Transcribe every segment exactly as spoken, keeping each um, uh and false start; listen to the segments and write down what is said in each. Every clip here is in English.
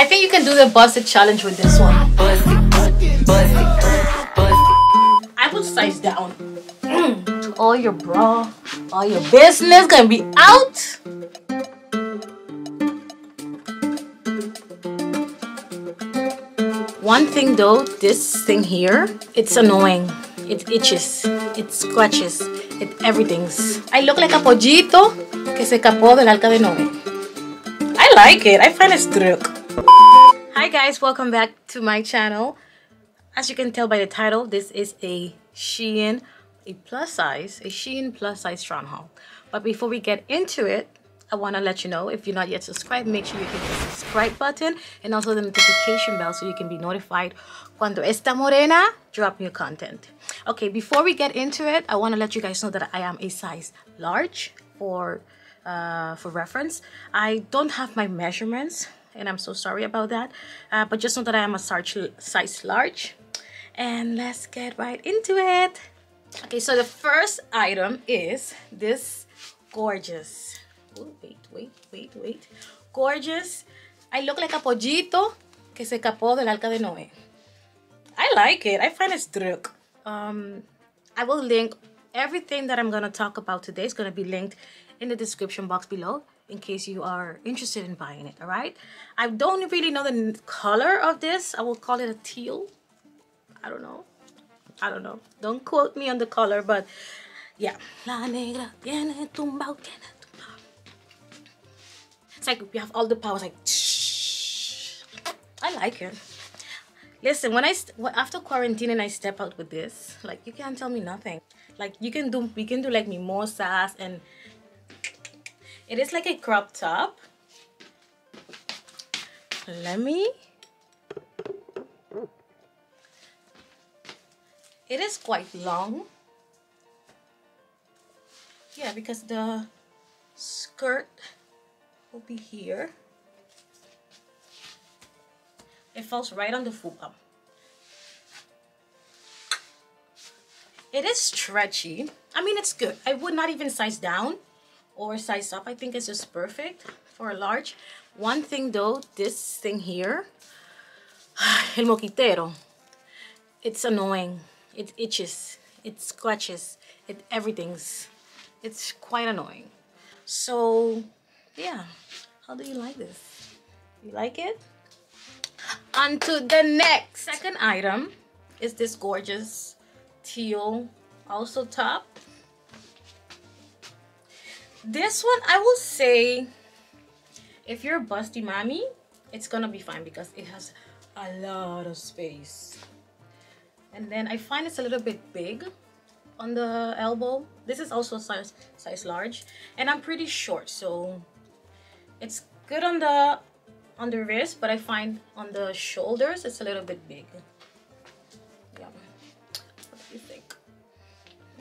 I think you can do the busted challenge with this one. Busted, busted, busted. I put size down. To all your bra, all your business gonna be out. One thing though, this thing here, it's annoying. It itches, it scratches, it everything's. I look like a pollito que se escapó del arca de Noé. I like it. I find it's trick. Hi guys, welcome back to my channel. As you can tell by the title, this is a Shein, a plus size, a Shein plus size strand haul. But before we get into it, I want to let you know, if you're not yet subscribed, make sure you hit the subscribe button and also the notification bell so you can be notified cuando esta morena drop new content. Okay, before we get into it, I want to let you guys know that I am a size large for uh, for reference. I don't have my measurements and I'm so sorry about that, uh, but just know that I am a size large, and let's get right into it. Okay, so the first item is this gorgeous Ooh, wait, wait, wait, wait. Gorgeous. I look like a pollito que se escapó del arca de Noé. I like it. I find it's druk. Um, I will link everything that I'm going to talk about today. It's going to be linked in the description box below in case you are interested in buying it. All right. I don't really know the color of this. I will call it a teal. I don't know. I don't know. Don't quote me on the color, but yeah. La negra tiene tumbao, tiene. It's like you have all the power. It's like shh. I like it. Listen, when I after quarantine and I step out with this, like you can't tell me nothing. Like you can do, we can do like mimosas, and it is like a crop top. Let me. It is quite long. Yeah, because the skirt will be here. It falls right on the fupa. It is stretchy. I mean, it's good. I would not even size down or size up. I think it's just perfect for a large. One thing though, this thing here, el moquitero, it's annoying. It itches, it scratches, it everything's. It's quite annoying. So yeah, how do you like this? You like it? On to the next. Second item is this gorgeous teal also top. This one, I will say, if you're a busty mommy, it's gonna be fine because it has a lot of space. And then I find it's a little bit big on the elbow. This is also size, size large, and I'm pretty short, so it's good on the on the wrist, but I find on the shoulders it's a little bit big. Yeah. What do you think?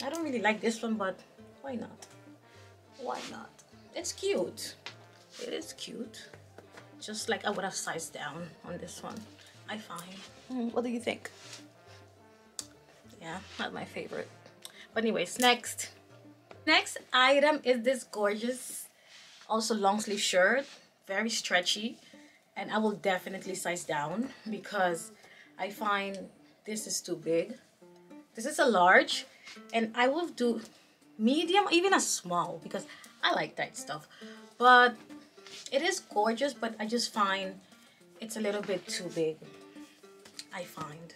I don't really like this one, but why not? Why not? It's cute. It is cute. Just like I would have sized down on this one, I find. Mm, what do you think? Yeah, not my favorite. But anyways, next. Next item is this gorgeous also long sleeve shirt, very stretchy, and I will definitely size down because I find this is too big. This is a large, and I will do medium, even a small, because I like tight stuff. But it is gorgeous, but I just find it's a little bit too big, I find.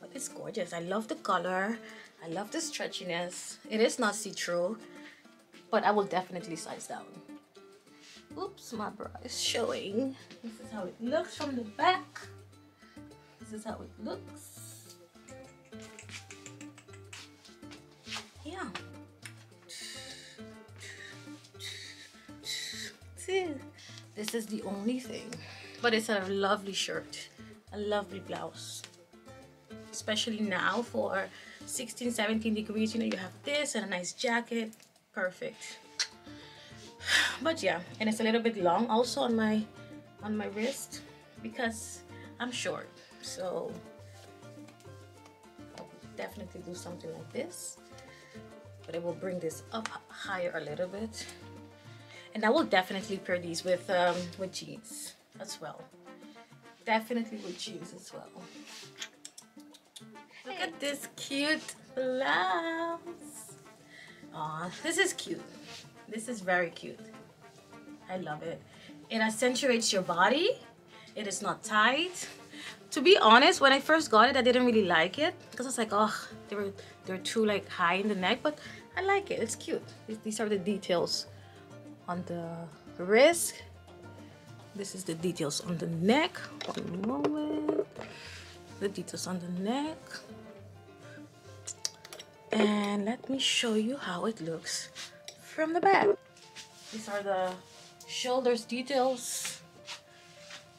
But it's gorgeous. I love the color. I love the stretchiness. It is not see-through, but I will definitely size down. Oops, my bra is showing. This is how it looks from the back. This is how it looks. Yeah. See, this is the only thing. But it's a lovely shirt, a lovely blouse. Especially now for sixteen, seventeen degrees, you know, you have this and a nice jacket. Perfect. But yeah, and it's a little bit long also on my on my wrist because I'm short, so I'll definitely do something like this, but I will bring this up higher a little bit, and I will definitely pair these with um, with jeans as well. definitely would choose as well. Look hey. at this cute blouse. Aw, this is cute. This is very cute. I love it. It accentuates your body. It is not tight. To be honest, when I first got it, I didn't really like it because I was like, oh, they were they're too like high in the neck. But I like it. It's cute. These are the details on the wrist. This is the details on the neck. One moment. The details on the neck. And let me show you how it looks from the back. These are the shoulders details.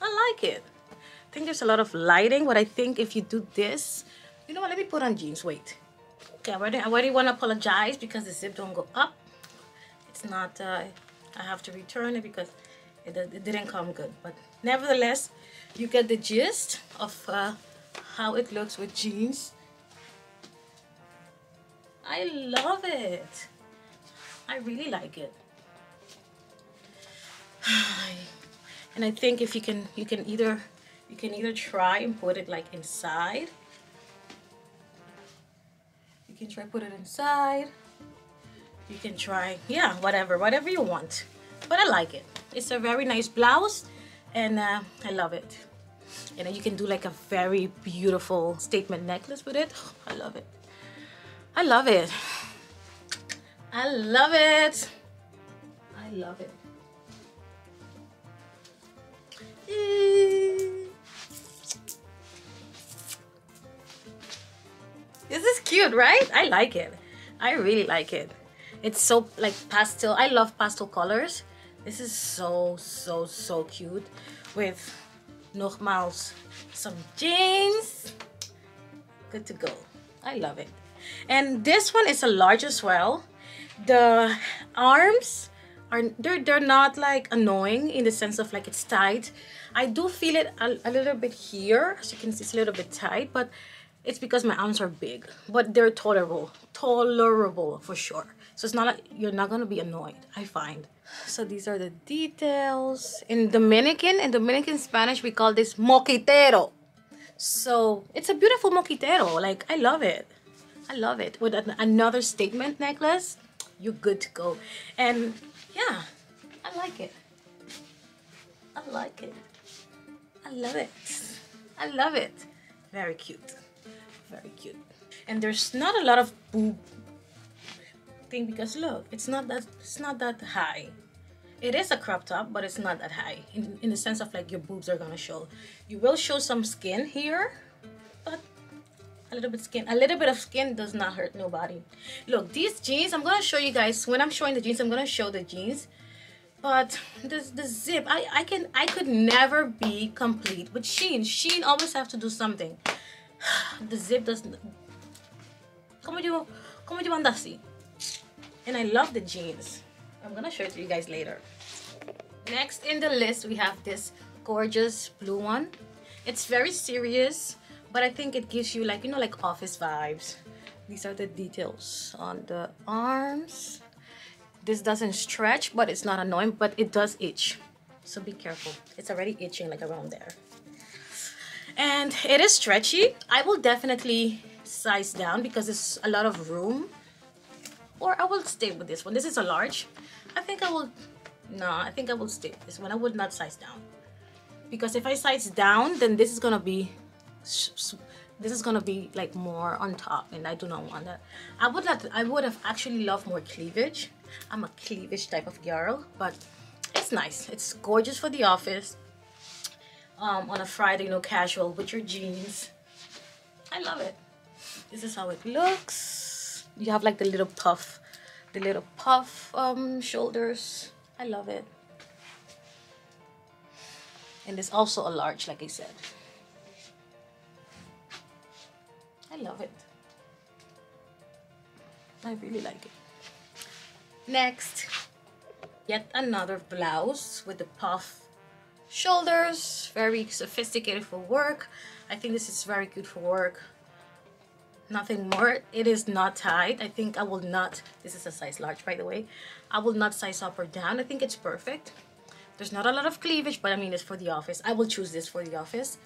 I like it. I think there's a lot of lighting, but I think if you do this, you know what, let me put on jeans, wait. Okay, I already, I already want to apologize because the zip don't go up. It's not, uh, I have to return it because it, it didn't come good. But nevertheless, you get the gist of uh, how it looks with jeans. I love it. I really like it. And I think if you can, you can either... You can either try and put it like inside. You can try put it inside. You can try, yeah, whatever, whatever you want. But I like it. It's a very nice blouse and uh, I love it. You know, you can do like a very beautiful statement necklace with it. Oh, I love it. I love it. I love it. I love it. Yay. This is cute, right? I like it. I really like it. It's so like pastel. I love pastel colors. This is so, so, so cute with nogmaals some jeans. Good to go. I love it. And this one is a large as well. The arms are they're, they're not like annoying in the sense of like it's tight. I do feel it a, a little bit here. As you can see, it's a little bit tight, but it's because my arms are big, but they're tolerable, tolerable for sure. So it's not like you're not gonna be annoyed, I find. So these are the details. In Dominican, in Dominican Spanish, we call this moquitero. So it's a beautiful moquitero. Like, I love it. I love it. With an, another statement necklace, you're good to go. And yeah, I like it. I like it. I love it. I love it. Very cute. Very cute. And there's not a lot of boob thing because look, it's not that it's not that high. It is a crop top, but it's not that high in, in the sense of like your boobs are gonna show. You will show some skin here, but a little bit skin a little bit of skin does not hurt nobody. Look, these jeans, I'm gonna show you guys when I'm showing the jeans. I'm gonna show the jeans, but this the zip, I, I can I could never be complete with Shein. Shein always have to do something. The zip doesn't. Como yo, como yo ando así. And I love the jeans. I'm gonna show it to you guys later. Next in the list, we have this gorgeous blue one. It's very serious, but I think it gives you like you know like office vibes. These are the details on the arms. This doesn't stretch, but it's not annoying. But it does itch, so be careful. It's already itching like around there. And it is stretchy. I will definitely size down because there's a lot of room. Or I will stay with this one. This is a large. I think I will... No, I think I will stay with this one. I would not size down. Because if I size down, then this is going to be... This is going to be like more on top. And I do not want that. I would not, I would have actually loved more cleavage. I'm a cleavage type of girl. But it's nice. It's gorgeous for the office. Um, on a Friday, you know, casual with your jeans. I love it. This is how it looks. You have like the little puff, the little puff um, shoulders. I love it. And it's also a large, like I said. I love it. I really like it. Next, yet another blouse with the puff shoulders. Very sophisticated for work. I think this is very good for work. Nothing more. It is not tight. I think I will not, this is a size large by the way, I will not size up or down. I think it's perfect. There's not a lot of cleavage, but I mean, it's for the office. I will choose this for the office.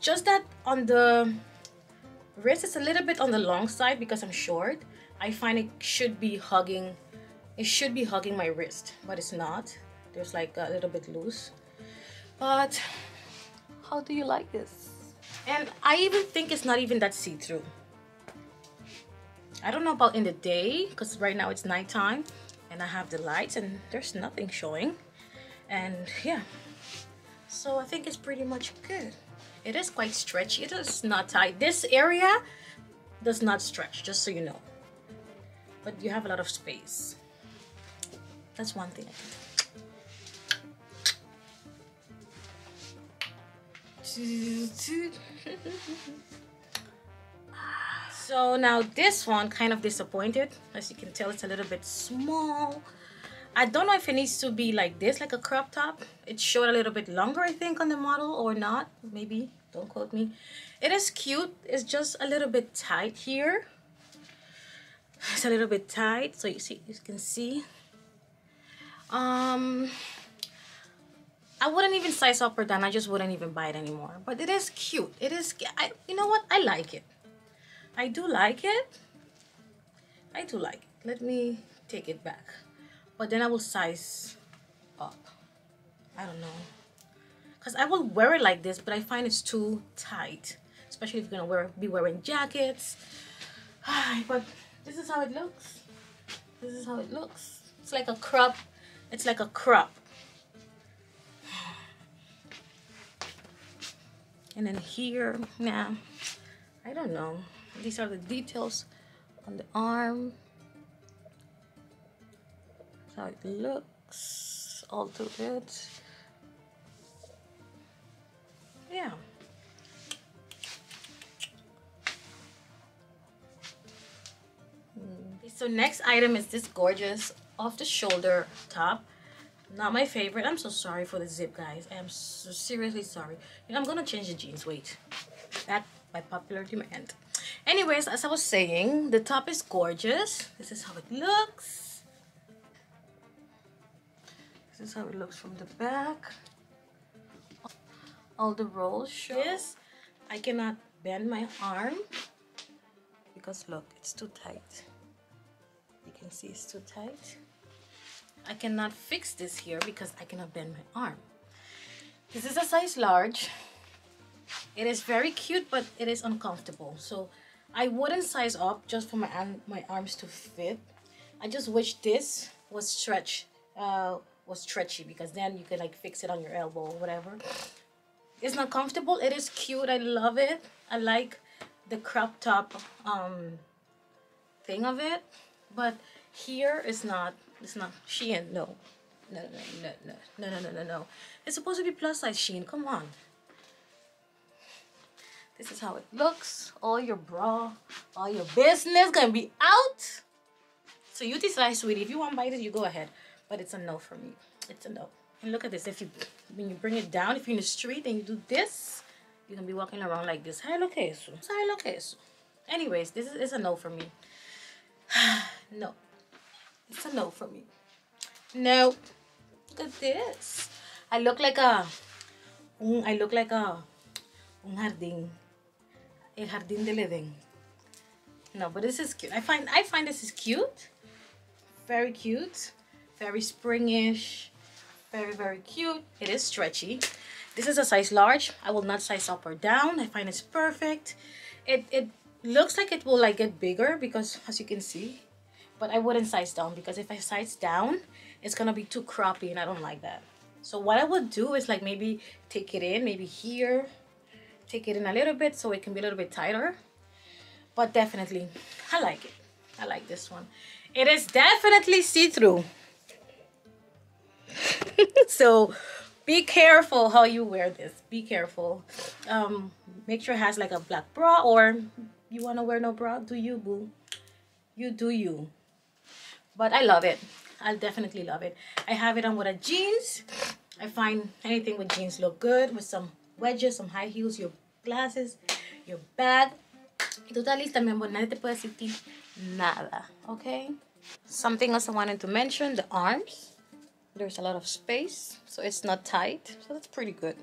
Just that on the wrist, it's a little bit on the long side because I'm short. I find it should be hugging, it should be hugging my wrist, but it's not. There's like a little bit loose. But how do you like this? And I even think it's not even that see-through. I don't know about in the day, because right now it's nighttime and I have the lights and there's nothing showing. And yeah, so I think it's pretty much good. It is quite stretchy. It is not tight. This area does not stretch, just so you know. But you have a lot of space. That's one thing. So now this one, kind of disappointed. As you can tell, it's a little bit small. I don't know if it needs to be like this, like a crop top. It showed a little bit longer, I think, on the model or not. Maybe, don't quote me. It is cute. It's just a little bit tight here. It's a little bit tight, so you see, you can see. Um... I wouldn't even size up or down. I just wouldn't even buy it anymore. But it is cute. It is, I, you know what? I like it. I do like it. I do like it. Let me take it back. But then I will size up. I don't know. Because I will wear it like this, but I find it's too tight. Especially if you're going to wear, be wearing jackets. But this is how it looks. This is how it looks. It's like a crop. It's like a crop. And then here, nah, I don't know. These are the details on the arm. That's how it looks all through it. Yeah. Mm. So next item is this gorgeous off-the-shoulder top. Not my favorite. I'm so sorry for the zip, guys. I am so seriously sorry. You know, I'm gonna change the jeans. Wait. That by popular demand. Anyways, as I was saying, the top is gorgeous. This is how it looks. This is how it looks from the back. All the rolls show. This, I cannot bend my arm because look, it's too tight. You can see it's too tight. I cannot fix this here because I cannot bend my arm. This is a size large. It is very cute, but it is uncomfortable. So I wouldn't size up just for my arm, my arms to fit. I just wish this was stretch, uh, was stretchy because then you can like fix it on your elbow or whatever. It's not comfortable. It is cute. I love it. I like the crop top um, thing of it, but here it's not. It's not Shein, no. No, no, no, no, no, no, no, no. It's supposed to be plus size Shein, come on. This is how it looks. All your bra, all your business gonna be out. So you decide, sweetie, if you want to buy this, you go ahead. But it's a no for me, it's a no. And look at this, if you, when you bring it down, if you're in the street and you do this, you're gonna be walking around like this. Hi, Lucas. Hi, Lucas. Anyways, this is a no for me. No. It's a no for me. No. Look at this. I look like a... I look like a... Un jardín. El jardín del Edén. No, but this is cute. I find, I find this is cute. Very cute. Very springish. Very, very cute. It is stretchy. This is a size large. I will not size up or down. I find it's perfect. It, it looks like it will like get bigger because as you can see, but I wouldn't size down because if I size down, it's gonna be too croppy and I don't like that. So what I would do is like maybe take it in, maybe here, take it in a little bit so it can be a little bit tighter. But definitely, I like it. I like this one. It is definitely see-through. So be careful how you wear this. Be careful. Um, make sure it has like a black bra or you wanna wear no bra? Do you, boo? You do you. But I love it. I'll definitely love it. I have it on with a jeans. I find anything with jeans look good. With some wedges, some high heels, your glasses, your bag. Tú estás lista, mi amor. Nadie te puede decir nada. Okay? Something else I wanted to mention. The arms. There's a lot of space, so it's not tight, so that's pretty good.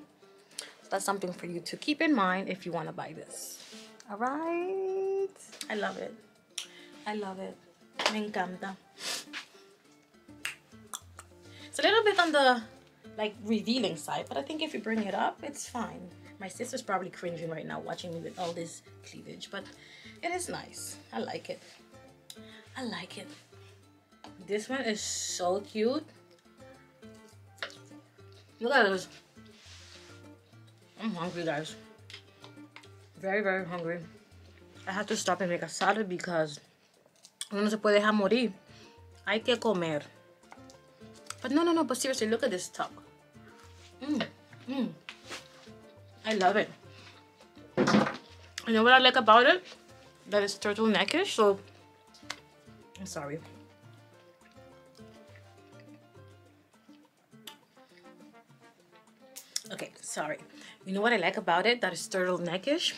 So that's something for you to keep in mind if you want to buy this. All right, I love it. I love it. Me encanta. It's a little bit on the like revealing side, but I think if you bring it up, it's fine. My sister's probably cringing right now watching me with all this cleavage, but it is nice. I like it. I like it. This one is so cute. Look at this. I'm hungry, guys. Very, very hungry. I have to stop and make a salad because uno se puede dejar morir. Hay que comer. But no, no, no. But seriously, look at this top. Mm, mm. I love it. You know what I like about it? That it's turtleneckish. So, I'm sorry. Okay, sorry. You know what I like about it? That it's turtleneckish.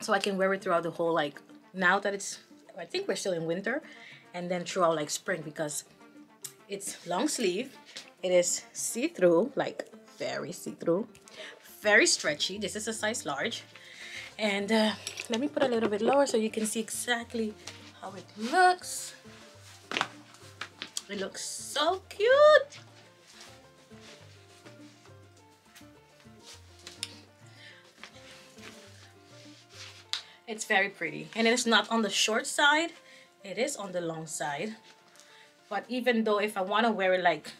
So I can wear it throughout the whole, like, now that it's, I think we're still in winter, and then throughout like spring, because it's long sleeve. It is see-through, like very see-through, very stretchy. This is a size large. And uh, let me put a little bit lower so you can see exactly how it looks. It looks so cute. It's very pretty, and it's not on the short side, it is on the long side. But even though if I want to wear it like,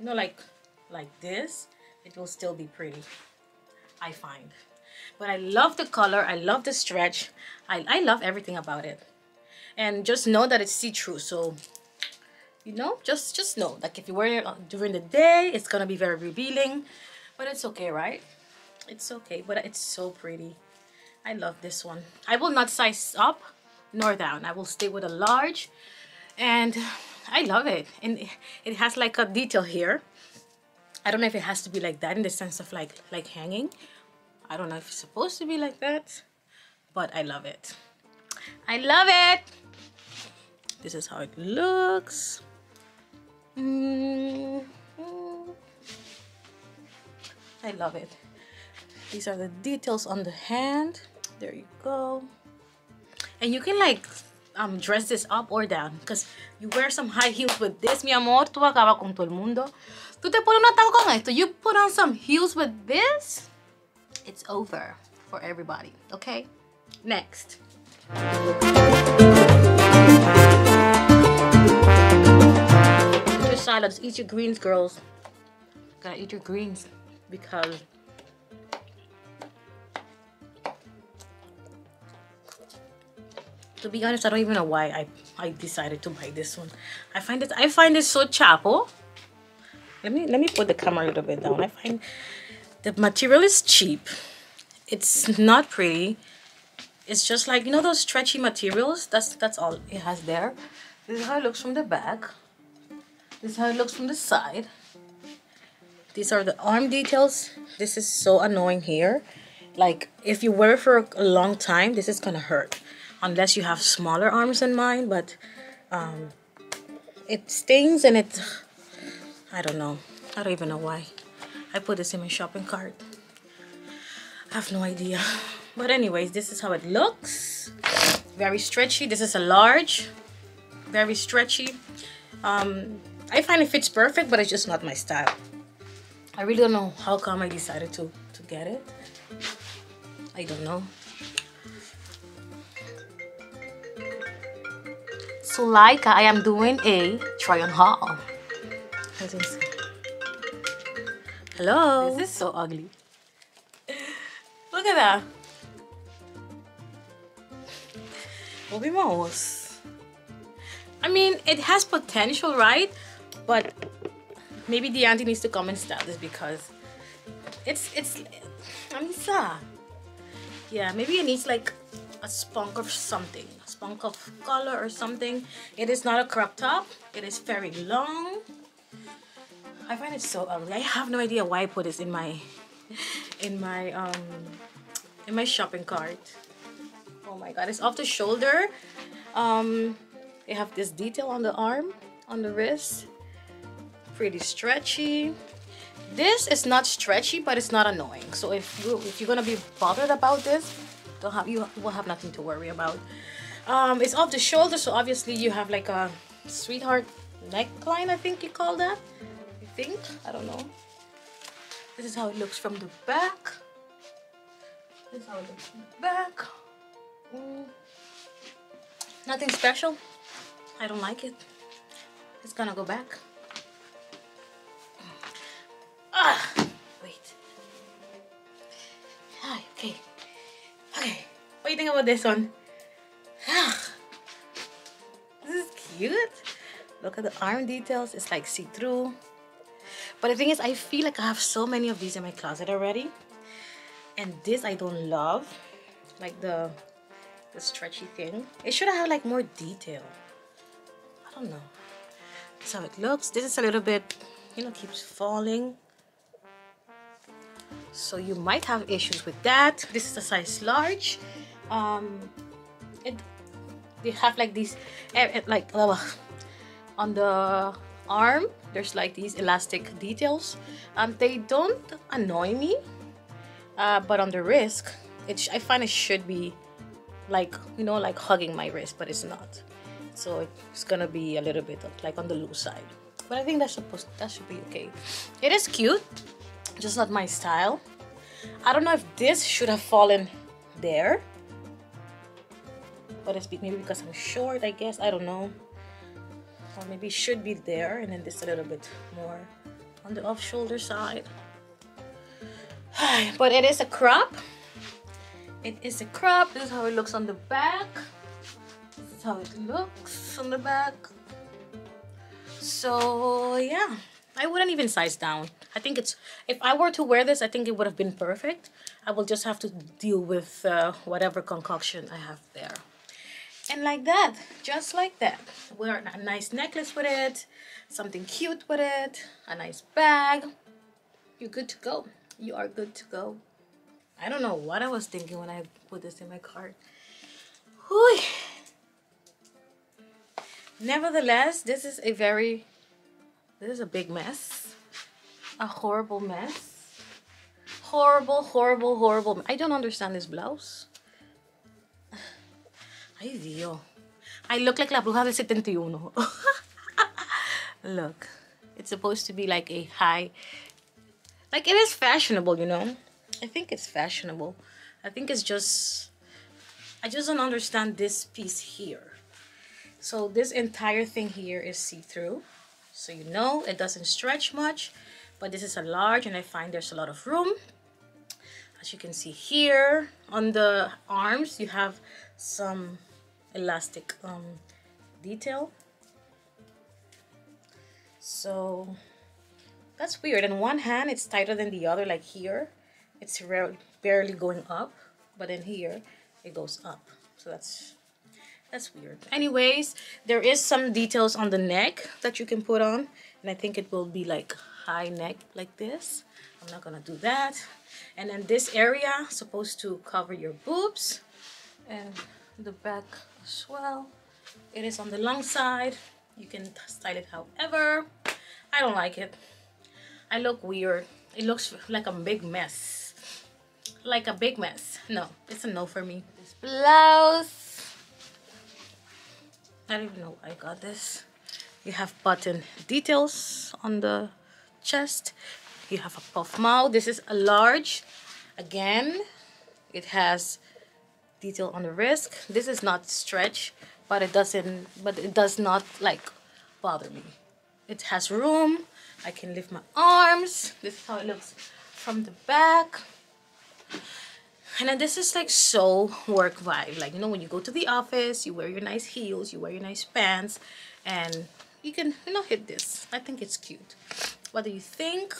you know, like like this, it will still be pretty, I find. But I love the color, I love the stretch, I, I love everything about it. And just know that it's see-through, so you know, just just know, like if you wear it during the day, it's gonna be very revealing, but it's okay, right? It's okay, but it's so pretty. I love this one. I will not size up nor down. I will stay with a large, and I love it. And it has like a detail here. I don't know if it has to be like that in the sense of like like hanging. I don't know if it's supposed to be like that, but I love it. I love it. This is how it looks. Mm-hmm. I love it. These are the details on the hand. There you go. And you can like um dress this up or down, because you wear some high heels with this, mi amor, tú acabas con todo el mundo. Tú te pones una tanga con esto. You put on some heels with this, it's over for everybody. Okay, next. Eat your salads, eat your greens, girls. Gotta eat your greens, because to be honest, I don't even know why I, I decided to buy this one. I find it I find it so chapo. Let me let me put the camera a little bit down. I find the material is cheap. It's not pretty. It's just like, you know, those stretchy materials. That's that's all it has there. This is how it looks from the back. This is how it looks from the side. These are the arm details. This is so annoying here. Like if you wear it for a long time, this is gonna hurt. Unless you have smaller arms than mine, but um, it stings and it, I don't know. I don't even know why. I put this in my shopping cart. I have no idea. But anyways, this is how it looks. Very stretchy. This is a large. Very stretchy. Um, I find it fits perfect, but it's just not my style. I really don't know how come I decided to, to get it. I don't know. So like I am doing a try on haul. Hello. This is so ugly. Look at that. Obimos. I mean, it has potential, right? But maybe the auntie needs to come and style this, because it's it's Anissa. Yeah, maybe it needs like a spunk of something, a spunk of color or something. It is not a crop top. It is very long. I find it so ugly. I have no idea why I put this in my, in my, um, in my shopping cart. Oh my God, it's off the shoulder. Um, they have this detail on the arm, on the wrist. pretty stretchy. This is not stretchy, but it's not annoying. So if you if you're gonna be bothered about this, don't have you will have nothing to worry about. Um, it's off the shoulder, so obviously you have like a sweetheart neckline, I think you call that. I think I don't know. This is how it looks from the back. This is how it looks from the back. Mm. Nothing special. I don't like it. It's gonna go back. Ah, wait. Ah, okay. Okay. What do you think about this one? Ah, this is cute. Look at the arm details. It's like see-through. But the thing is, I feel like I have so many of these in my closet already. And this I don't love. Like the the stretchy thing. It should have like more detail. I don't know. That's how it looks. This is a little bit, you know, keeps falling. So you might have issues with that. This is a size large. Um, it they have like these, like uh, on the arm. There's like these elastic details. Um, they don't annoy me, uh, but on the wrist, it I find it should be like you know like hugging my wrist, but it's not. So it's gonna be a little bit of, like on the loose side. But I think that's supposed that should be okay. It is cute. Just not my style. I don't know if this should have fallen there, but it's maybe because I'm short, I guess. I don't know. Or maybe it should be there, and then this a little bit more on the off shoulder side. But it is a crop. It is a crop. This is how it looks on the back. This is how it looks on the back. So yeah, I wouldn't even size down. I think it's, if I were to wear this, I think it would have been perfect. I will just have to deal with uh, whatever concoction I have there. And like that, just like that. Wear a nice necklace with it, something cute with it, a nice bag. You're good to go. You are good to go. I don't know what I was thinking when I put this in my cart. Whew. Nevertheless, this is a very, this is a big mess. A horrible mess. Horrible, horrible, horrible. I don't understand this blouse. Ay, Dios. I look like La Bruja del seventy-one. Look. It's supposed to be like a high... Like, it is fashionable, you know? I think it's fashionable. I think it's just... I just don't understand this piece here. So, this entire thing here is see-through. So, you know, it doesn't stretch much. But this is a large, and I find there's a lot of room. As you can see here on the arms, you have some elastic um, detail. So that's weird. In one hand, it's tighter than the other. Like here, it's barely going up, but in here, it goes up. So that's that's weird. Anyways, there is some details on the neck that you can put on, and I think it will be like high neck like this. I'm not gonna do that. And then this area supposed to cover your boobs and the back as well. It is on the long side. You can style it however. I don't like it. I look weird. It looks like a big mess. Like a big mess. No, it's a no for me. This blouse, I don't even know why I got this. You have button details on the chest. You have a puff mouth. This is a large. Again, it has detail on the wrist. This is not stretch, but it doesn't but it does not like bother me. It has room. I can lift my arms. This is how it looks from the back. And then this is like so work vibe, like, you know, when you go to the office, you wear your nice heels, you wear your nice pants, and you can, you know, hit this. I think it's cute. What do you think?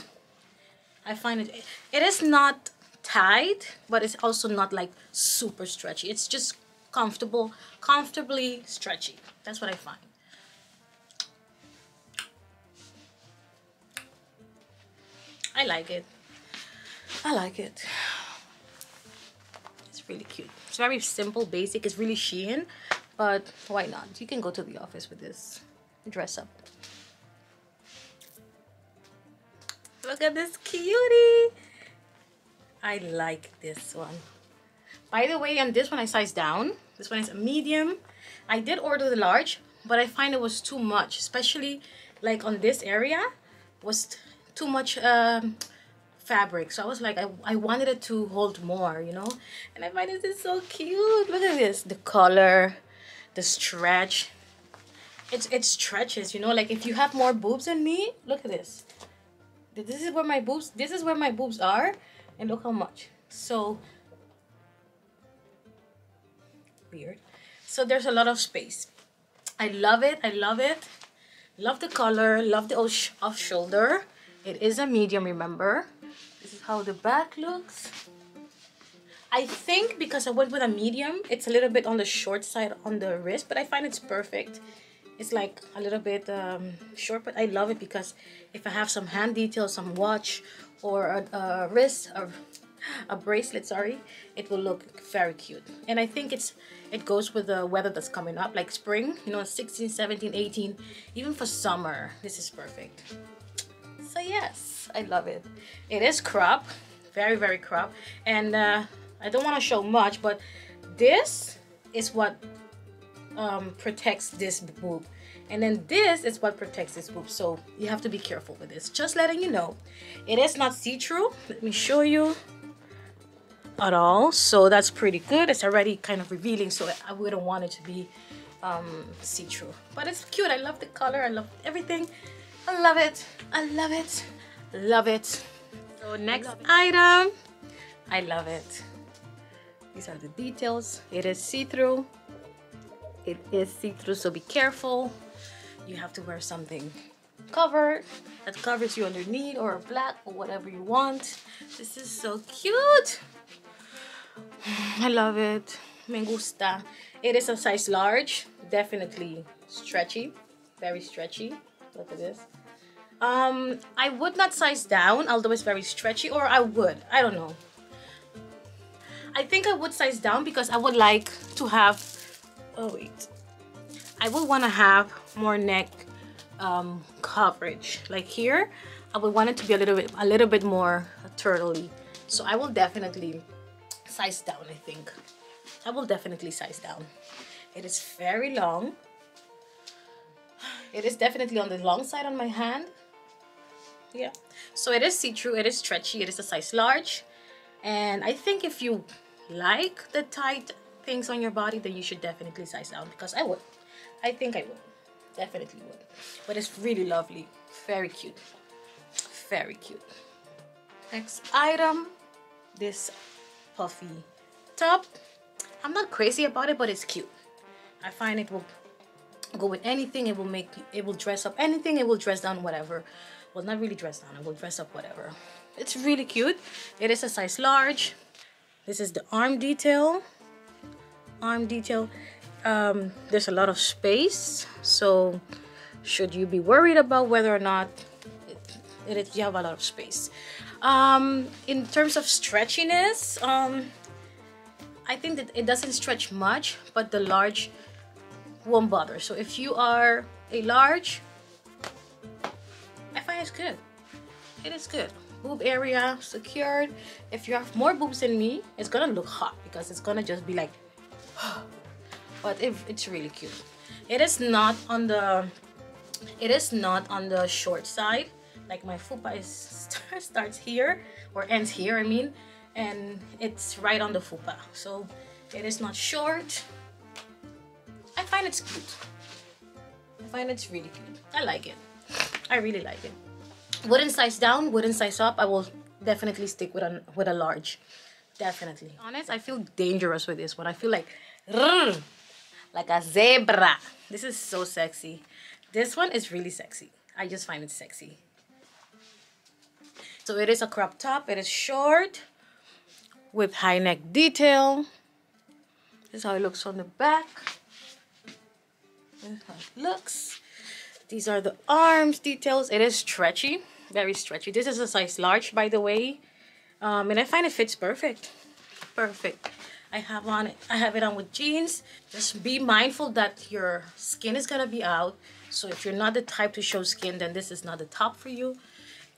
I find it, it is not tight, but it's also not like super stretchy. It's just comfortable, comfortably stretchy. That's what I find. I like it. I like it. It's really cute. It's very simple, basic. It's really Shein, but why not? You can go to the office with this. Dress up. Look at this cutie. I like this one. By the way, on this one I sized down. This one is a medium. I did order the large, but I find it was too much, especially like on this area was too much um, fabric. So I was like, I, I wanted it to hold more, you know. And I find this is so cute. Look at this, the color, the stretch. It's it stretches, you know. Like if you have more boobs than me, look at this. This is where my boobs. This is where my boobs are, and look how much. So weird. So there's a lot of space. I love it. I love it. Love the color. Love the off shoulder. It is a medium. Remember, this is how the back looks. I think because I went with a medium, it's a little bit on the short side on the wrist, but I find it's perfect. It's like a little bit um, short, but I love it because if I have some hand detail, some watch or a, a wrist or a bracelet, sorry, it will look very cute. And I think it's it goes with the weather that's coming up, like spring, you know, sixteen, seventeen, eighteen, even for summer, this is perfect. So yes, I love it. It is crop, very, very crop. And uh, I don't want to show much, but this is what Um, protects this boob, and then this is what protects this boob, so you have to be careful with this. Just letting you know, it is not see-through. Let me show you at all. So that's pretty good. It's already kind of revealing, so I wouldn't want it to be um, see-through, but it's cute. I love the color. I love everything. I love it. I love it. Love it. So next item, I love it. These are the details. It is see-through. It is see-through, so be careful. You have to wear something covered that covers you underneath, or black, or whatever you want. This is so cute. I love it. Me gusta. It is a size large, definitely stretchy, very stretchy. Look at this. Um, I would not size down, although it's very stretchy, or I would. I don't know. I think I would size down because I would like to have. Oh wait, I would want to have more neck um, coverage. Like here, I would want it to be a little bit, a little bit more turtley. So I will definitely size down. I think I will definitely size down. It is very long. It is definitely on the long side on my hand. Yeah. So it is see-through. It is stretchy. It is a size large, and I think if you like the tight things on your body, then you should definitely size down, because I would. I think I would. Definitely would. But it's really lovely. Very cute. Very cute. Next item, this puffy top. I'm not crazy about it, but it's cute. I find it will go with anything. It will make, it will dress up anything. It will dress down whatever. Well, not really dress down. It will dress up whatever. It's really cute. It is a size large. This is the arm detail. Arm detail. Um, there's a lot of space, so should you be worried about whether or not it, it is, you have a lot of space. Um, in terms of stretchiness, um, I think that it doesn't stretch much, but the large won't bother. So if you are a large, I find it's good. It is good. Boob area secured. If you have more boobs than me, it's gonna look hot because it's gonna just be like. But it, it's really cute. It is not on the it is not on the short side. Like my fupa is starts here or ends here, I mean, and it's right on the fupa. So it is not short. I find it's cute. I find it's really cute. I like it. I really like it. Wouldn't size down, wouldn't size up. I will definitely stick with a with a large. Definitely. To be honest, I feel dangerous with this one. I feel like like a zebra. This is so sexy. This one is really sexy. I just find it sexy. So it is a crop top. It is short with high neck detail. This is how it looks on the back. This is how it looks. These are the arms details. It is stretchy, very stretchy. This is a size large, by the way. Um, and I find it fits perfect. Perfect. I have on it. I have it on with jeans. Just be mindful that your skin is gonna be out. So if you're not the type to show skin, then this is not the top for you.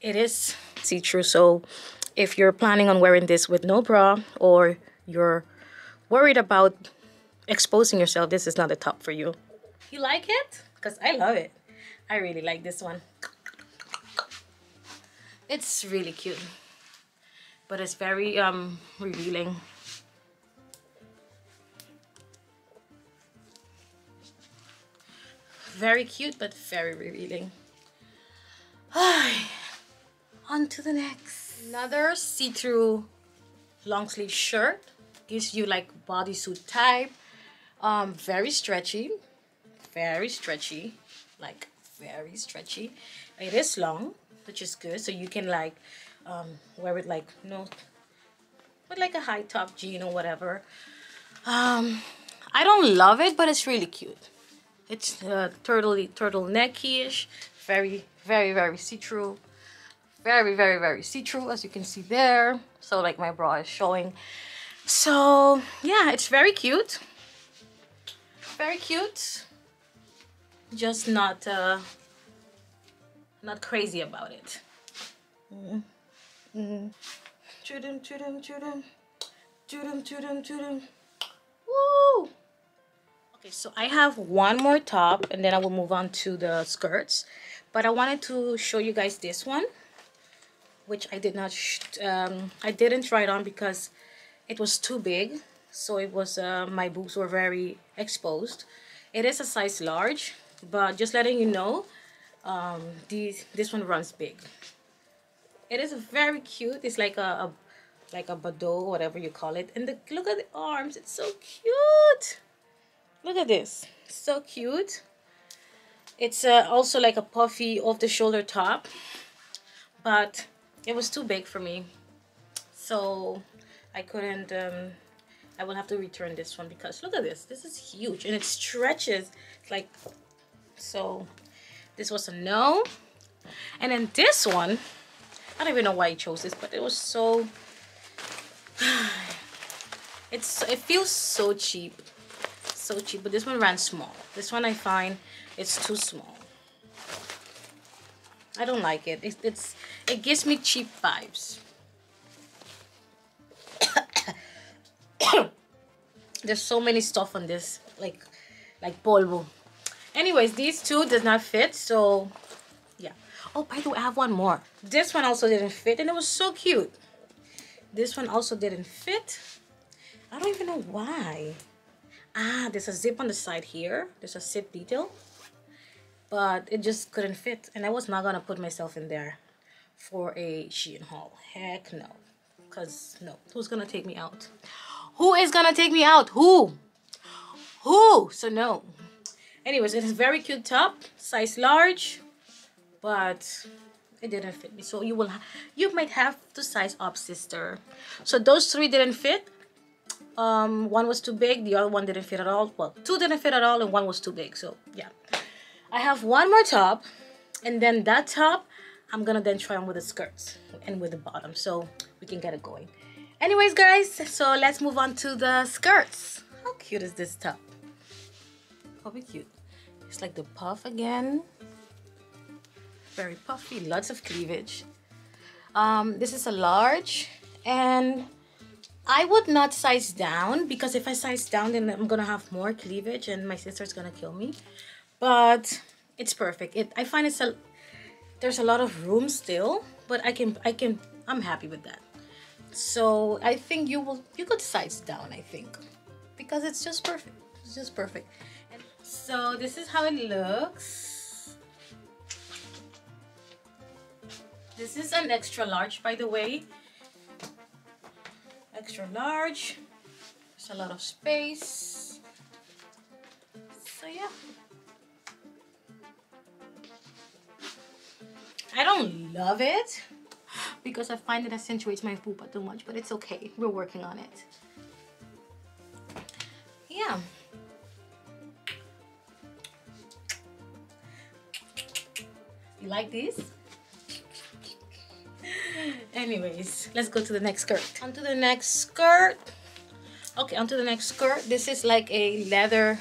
It is see-through, so if you're planning on wearing this with no bra or you're worried about exposing yourself, this is not a top for you. You like it? Because I love it. I really like this one. It's really cute, but it's very um revealing. Very cute, but very revealing. On to the next. Another see-through long sleeve shirt. Gives you like bodysuit type. Um, very stretchy. Very stretchy. Like very stretchy. It is long, which is good. So you can like um, wear it like, you know, with like a high top jean or whatever. Um, I don't love it, but it's really cute. It's uh, turtley, turtleneck-ish. Very, very, very see-through. Very, very, very see-through, as you can see there. So, like, my bra is showing. So, yeah, it's very cute. Very cute. Just not, uh, not crazy about it. Mm-hmm. Mm-hmm. Choo-dum, choo-dum, choo-dum. Choo-dum, choo-dum, choo-dum. Woo! So I have one more top and then I will move on to the skirts, but I wanted to show you guys this one, which I did not sh um, I didn't try it on because it was too big, so it was uh, my boobs were very exposed. It is a size large, but just letting you know, um, these this one runs big. It is very cute. It's like a, a like a bado, whatever you call it, and the look at the arms. It's so cute. Look at this, so cute. It's uh, also like a puffy off-the-shoulder top, but it was too big for me, so I couldn't. um, I will have to return this one because look at this, this is huge and it stretches. It's like, so this was a no. And then this one, I don't even know why I chose this, but it was so it's it feels so cheap. So cheap, but this one ran small. This one I find it's too small. I don't like it. It's, it's it gives me cheap vibes. There's so many stuff on this, like like polvo. Anyways, these two does not fit, so yeah. Oh, by the way, I have one more. This one also didn't fit, and it was so cute. This one also didn't fit. I don't even know why. Ah, there's a zip on the side here. There's a zip detail. But it just couldn't fit. And I was not going to put myself in there for a Shein haul. Heck no. Because, no. Who's going to take me out? Who is going to take me out? Who? Who? So, no. Anyways, it is very cute top. Size large. But it didn't fit me. So, you will, you might have to size up, sister. So, those three didn't fit. Um, one was too big, the other one didn't fit at all. Well, two didn't fit at all and one was too big, so yeah. I have one more top, and then that top I'm gonna then try on with the skirts and with the bottom, so we can get it going. Anyways guys, so let's move on to the skirts. How cute is this top? Probably cute. It's like the puff again. Very puffy, lots of cleavage. Um, this is a large, and I would not size down, because if I size down, then I'm gonna have more cleavage and my sister's gonna kill me. But it's perfect. It I find it's a there's a lot of room still, but I can I can I'm happy with that. So I think you will you could size down, I think, because it's just perfect. It's just perfect. And so this is how it looks. This is an extra large, by the way. Extra large, there's a lot of space, so yeah. I don't love it because I find it accentuates my pupa too much, but it's okay, we're working on it. Yeah. You like these? Anyways, let's go to the next skirt. Onto the next skirt. Okay, onto the next skirt. This is like a leather.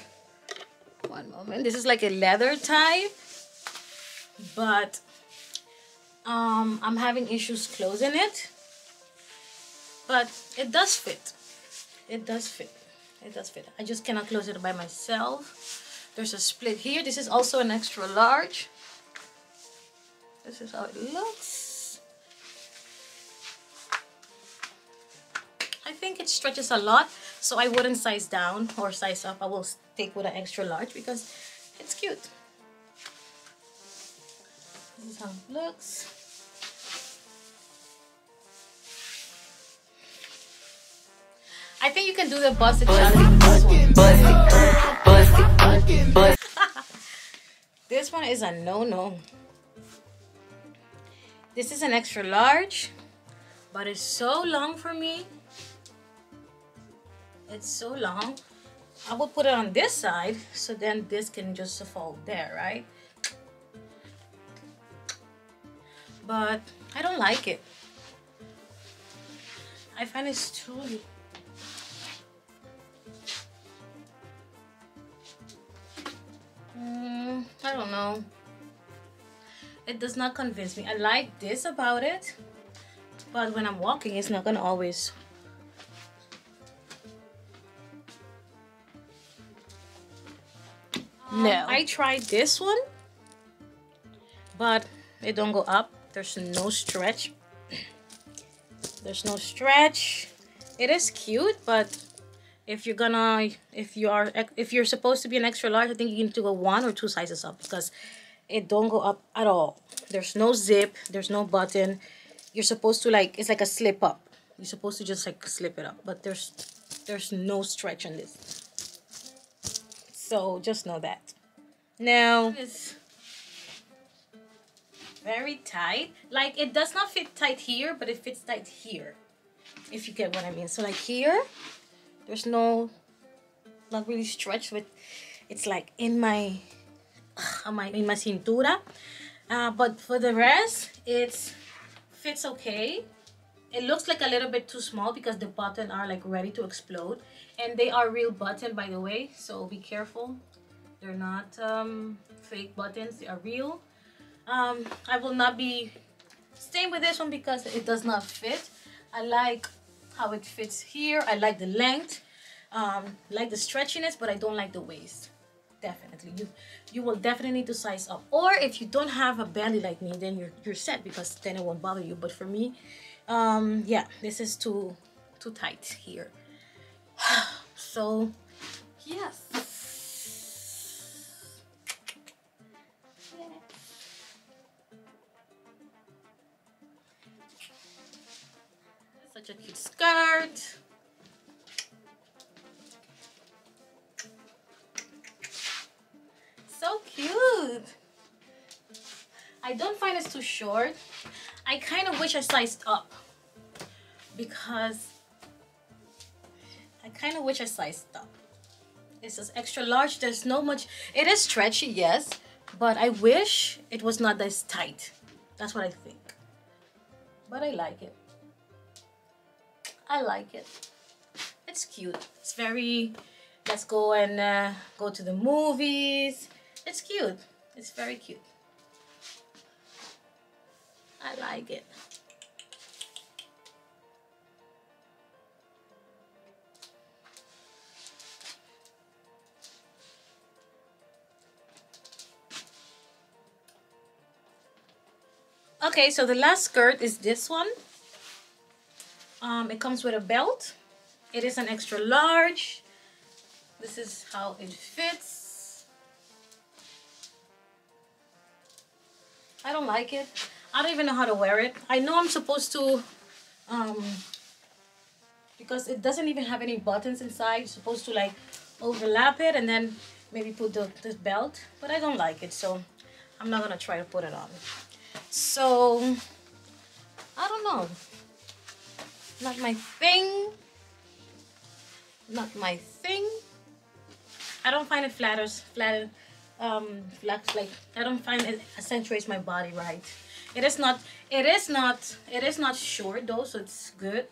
One moment. This is like a leather type, but um, I'm having issues closing it, but it does fit. It does fit. It does fit. I just cannot close it by myself. There's a split here. This is also an extra large. This is how it looks. I think it stretches a lot, so I wouldn't size down or size up. I will stick with an extra large because it's cute. This is how it looks. I think you can do the busted challenge. Busted, busted, this one is a no-no. This is an extra large, but it's so long for me. It's so long. I will put it on this side, so then this can just fold there, right? But I don't like it. I find it's too... Mm, I don't know. It does not convince me. I like this about it, but when I'm walking, it's not gonna always. Um, no. I tried this one, but it don't go up. There's no stretch. There's no stretch. It is cute, but if you're gonna, if you are, if you're supposed to be an extra large, I think you need to go one or two sizes up because it don't go up at all. There's no zip, there's no button. You're supposed to, like, it's like a slip up. You're supposed to just like slip it up, but there's there's no stretch on this, so just know that. Now it's very tight. Like, it does not fit tight here, but it fits tight here, if you get what I mean. So like here, there's no, not really stretched, but it's like in my My, in my cintura, uh, but for the rest, it fits okay. It looks like a little bit too small because the buttons are like ready to explode, and they are real buttons, by the way, so be careful. They're not um, fake buttons, they are real. um, I will not be staying with this one because it does not fit. I like how it fits here. I like the length, um, like the stretchiness, but I don't like the waist. Definitely, you you will definitely need to size up. Or if you don't have a belly like me, then you're you're set, because then it won't bother you. But for me, um, yeah, this is too too tight here. So, yes. Yeah. Such a cute skirt. So cute. I don't find it's too short. I kind of wish I sized up, because I kind of wish I sized up. It's just extra large. There's no much. It is stretchy, yes, but I wish it was not this tight. That's what I think. But I like it. I like it. It's cute. It's very, let's go and uh, go to the movies. It's cute. It's very cute. I like it. Okay, so the last skirt is this one. Um, it comes with a belt. It is an extra large. This is how it fits. I don't like it. I don't even know how to wear it. I know I'm supposed to, um, because it doesn't even have any buttons inside. You're supposed to like overlap it and then maybe put the, the belt, but I don't like it, so I'm not gonna try to put it on. So I don't know. Not my thing. Not my thing. I don't find it flatters, flatter. um flex, like I don't find it accentuates my body right. It is not it is not it is not short though, so it's good.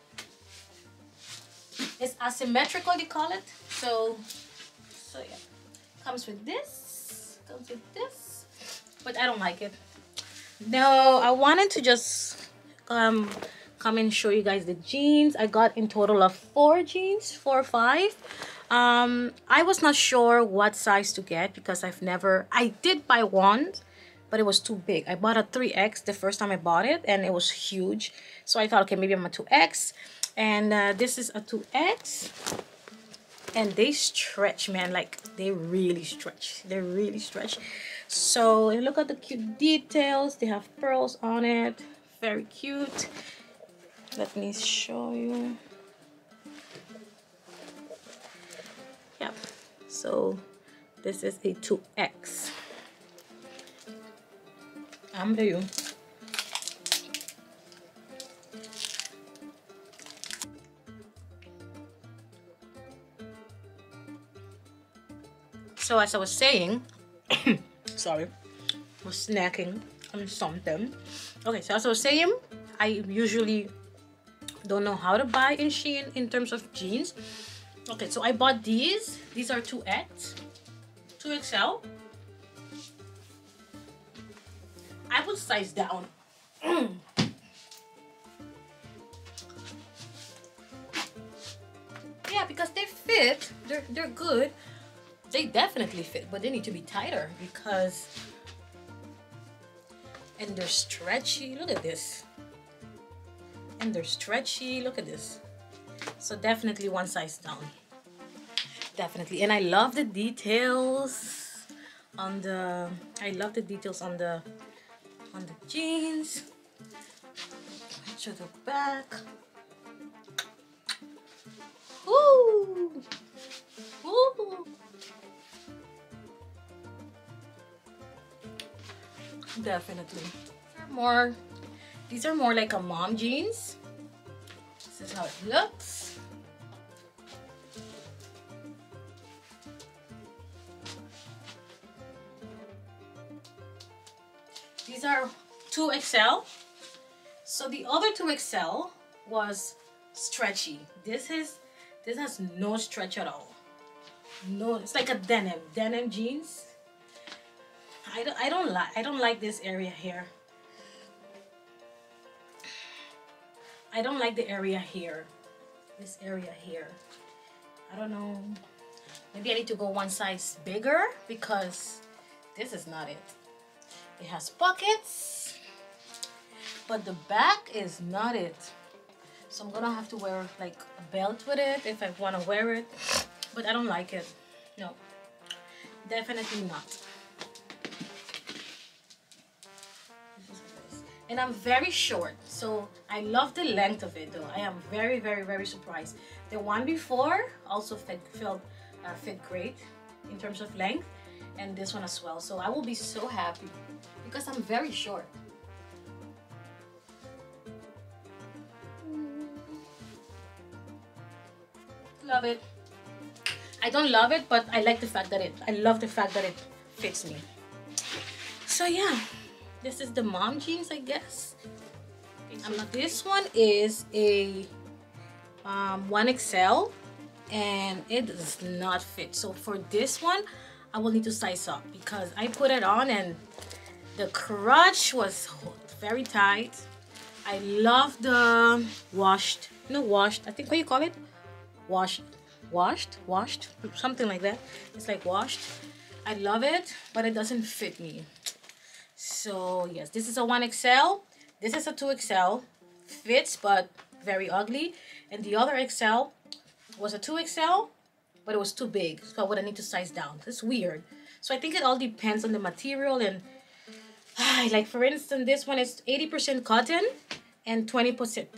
It's asymmetrical, they call it. So so yeah, comes with this comes with this, but I don't like it. No, I wanted to just um come and show you guys the jeans. I got in total of four jeans, four or five. Um, I was not sure what size to get because I've never, I did buy one, but it was too big. I bought a three X the first time I bought it and it was huge. So I thought, okay, maybe I'm a two X. And uh, this is a two X. And they stretch, man, like they really stretch. They really stretch. So look at the cute details. They have pearls on it. Very cute. Let me show you. Yep. So this is a two X. I'm the you. So as I was saying, sorry, I was snacking on something. Okay, so as I was saying, I usually don't know how to buy in Shein in terms of jeans. Okay, so I bought these. These are two X, two X L. I put size down. Yeah, because they fit. They're, they're good. They definitely fit, but they need to be tighter because, and they're stretchy, look at this. And they're stretchy, look at this. So definitely one size down, definitely. And I love the details on the, I love the details on the, on the jeans, to the back. Ooh, ooh. Definitely. These are more, these are more like a mom jeans. This is how it looks. These are two X L. So the other two X L was stretchy. This is, this has no stretch at all. No, it's like a denim, denim jeans. I don't, I don't like I don't like this area here. I don't like the area here. This area here. I don't know. Maybe I need to go one size bigger because this is not it. It has pockets, but the back is not it. So I'm gonna have to wear like a belt with it if I wanna wear it. But I don't like it. No. Definitely not. And I'm very short, so I love the length of it though. I am very, very, very surprised. The one before also fit, felt, uh, fit great in terms of length, and this one as well. So I will be so happy because I'm very short. Love it. I don't love it, but I like the fact that it, I love the fact that it fits me. So yeah. This is the mom jeans, I guess. I'm not, this one is a um, one X L and it does not fit. So for this one, I will need to size up because I put it on and the crotch was very tight. I love the washed, no washed, I think what you call it? Washed, washed, washed, something like that. It's like washed. I love it, but it doesn't fit me. So yes, this is a one X L, this is a two X L, fits but very ugly, and the other X L was a two X L, but it was too big, so I would need to size down. It's weird. So I think it all depends on the material, and like for instance, this one is eighty percent cotton and twenty percent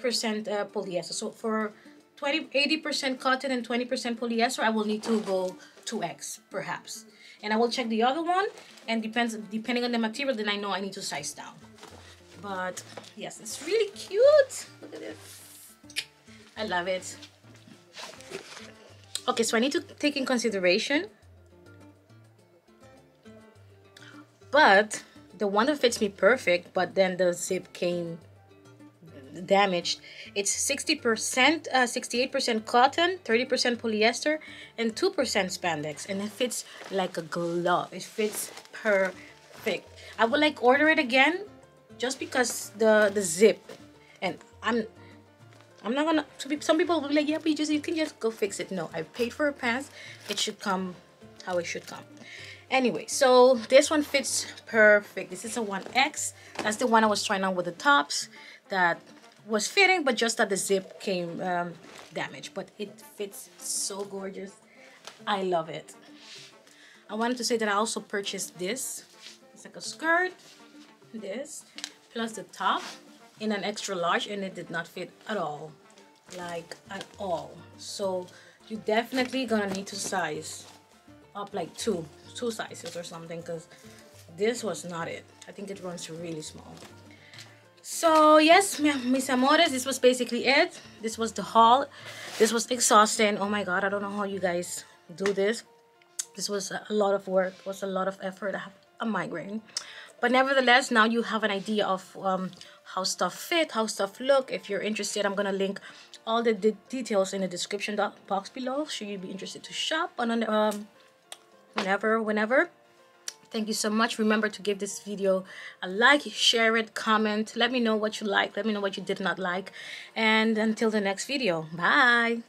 uh, polyester. So for twenty, eighty percent cotton and twenty percent polyester, I will need to go two X perhaps. And I will check the other one, and depends depending on the material, then I know I need to size down. But yes, it's really cute. Look at this. I love it. Okay, so I need to take in consideration. But the one that fits me perfect, but then the zip came damaged. It's sixty percent, uh, sixty-eight percent cotton, thirty percent polyester, and two percent spandex, and it fits like a glove. It fits perfect. I would like order it again just because the the zip, and I'm I'm not gonna, some people will be like, yeah, but you just you can just go fix it. No, I paid for a pants, it should come how it should come. Anyway, so this one fits perfect. This is a one X. That's the one I was trying on with the tops that was fitting, but just that the zip came um, damaged. But it fits so gorgeous. I love it. I wanted to say that I also purchased this. It's like a skirt, this, plus the top in an extra large, and it did not fit at all. Like, at all. So, you definitely gonna need to size up like two. two sizes or something, because this was not it. I think it runs really small. So yes, mis amores, this was basically it. This was the haul. This was exhausting. Oh my god, I don't know how you guys do this. This was a lot of work. It was a lot of effort. I have a migraine, but nevertheless, now you have an idea of um how stuff fit, how stuff look. If you're interested, I'm gonna link all the de details in the description box below, should you be interested to shop on an um whenever whenever thank you so much. Remember to give this video a like, share it, comment, let me know what you like, let me know what you did not like, and until the next video, bye.